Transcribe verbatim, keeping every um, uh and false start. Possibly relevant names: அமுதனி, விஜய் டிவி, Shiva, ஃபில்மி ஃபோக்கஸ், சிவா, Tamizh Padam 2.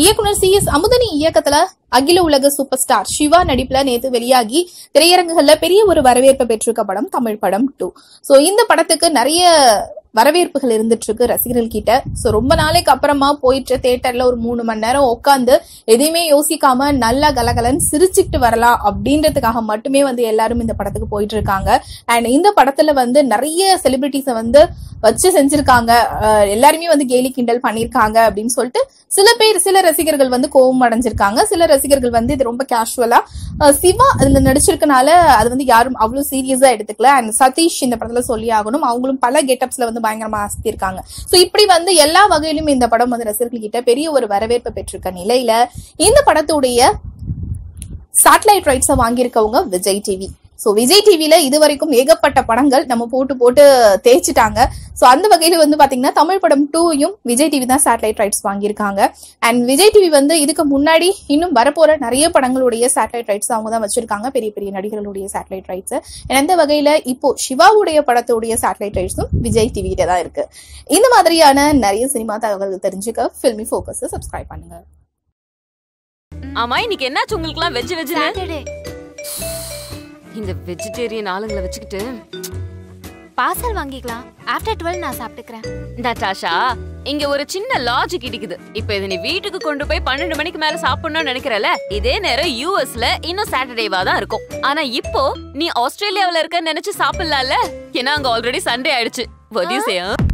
இயக்குனர் C S அமுதனி இயக்கத்துல அகில உலக சூப்பர் ஸ்டார் சிவா நடிப்புல நேத்து வெளியாகி திரையரங்குகள்ல பெரிய ஒரு வரவேற்பை பெற்றிருக்க படம் தமிழ் படம் டூ. சோ இந்த படத்துக்கு நிறைய வரவேற்புகள் இருந்துட்டு இருக்கு ரசிகர்கள் கிட்ட. சோ ரொம்ப நாளைக்கு அப்புறமா போயிட்டு தியேட்டர்ல ஒரு மூணு மணி நேரம் உட்காந்து எதையுமே யோசிக்காம நல்லா கலகலன்னு சிரிச்சுக்கிட்டு வரலாம் அப்படின்றதுக்காக மட்டுமே வந்து எல்லாரும் இந்த படத்துக்கு போயிட்டு இருக்காங்க. அண்ட் இந்த படத்துல வந்து நிறைய செலிபிரிட்டிஸை வந்து வச்சு செஞ்சிருக்காங்க, எல்லாருமே வந்து கேலி கிண்டல் பண்ணிருக்காங்க அப்படின்னு சொல்லிட்டு சில பேர் சில ரசிகர்கள் வந்து கோபம் அடைஞ்சிருக்காங்க. சில ரசிகர்கள் வந்து இது ரொம்ப கேஷுவலா சிவா அதுல நடிச்சிருக்கனால அது வந்து யாரும் அவ்வளவு சீரியஸா எடுத்துக்கல. அண்ட் சதீஷ் இந்த படத்துல சொல்லி ஆகணும், அவங்களும் பல கெட்டப்ஸ்ல வந்து பயங்கரமா ஆசித்திருக்காங்க. சோ இப்படி வந்து எல்லா வகையிலும் இந்த படம் வந்து ரசிகர்கள் கிட்ட பெரிய ஒரு வரவேற்பை பெற்றிருக்க நிலையில இந்த படத்துடைய சேட்டலைட் ரைட்ஸை வாங்கியிருக்கவங்க விஜய் டிவி. சோ விஜய் டிவில இது வரைக்கும் ஏகப்பட்ட படங்கள் நம்ம போட்டு போட்டு தேய்ச்சிட்டாங்க. சோ அந்த வகையில வந்து பாத்தீங்கன்னா தமிழ் படம் டூயும் விஜய் டிவி தான் சேட்டலைட் ரைட்ஸ் வாங்கியிருக்காங்க. அண்ட் விஜய் டிவி வந்து இதுக்கு முன்னாடி இன்னும் வரப்போற நிறைய படங்களுடைய சேட்டலைட் ரைட்ஸ் அவங்க தான் வச்சிருக்காங்க, பெரிய பெரிய நடிகர்களுடைய சேட்டலைட் ரைட்ஸ். அந்த வகையில இப்போ சிவாவுடைய படத்துடைய சேட்டலைட் ரைட்ஸும் விஜய் டிவி கிட்ட தான் இருக்கு. இந்த மாதிரியான நிறைய சினிமா தகவல்கள் தெரிஞ்சுக்க ஃபில்மி ஃபோக்கஸ் சப்ஸ்கிரைப் பண்ணுங்க. ஆமா, இன்னைக்கு என்னாச்சு உங்களுக்கு எல்லாம் வெஜ் வெஜ் இந்த வெஜிடேரியன் ஆளுங்களை வச்சுக்கிட்டு பார்சல் வாங்கிக்கலாம். ஆஃப்டர் டுவெல் நான் சாப்பிட்டுக்கிறேன். நட்டாஷா, இங்க ஒரு சின்ன லாஜிக் இடிக்குது. இப்போ இது நீ வீட்டுக்கு கொண்டு போய் பன்னெண்டு மணிக்கு மேல சாப்பிடணும்னு நினைக்கிறல, இதே நேரம் யூஎஸ்ல இன்னும் சாட்டர்டேவா தான் இருக்கும். ஆனா இப்போ நீ ஆஸ்திரேலியாவில இருக்க நினைச்சு சாப்பிடலாம்ல, ஏன்னா அங்க ஆல்ரெடி சண்டே ஆயிடுச்சு.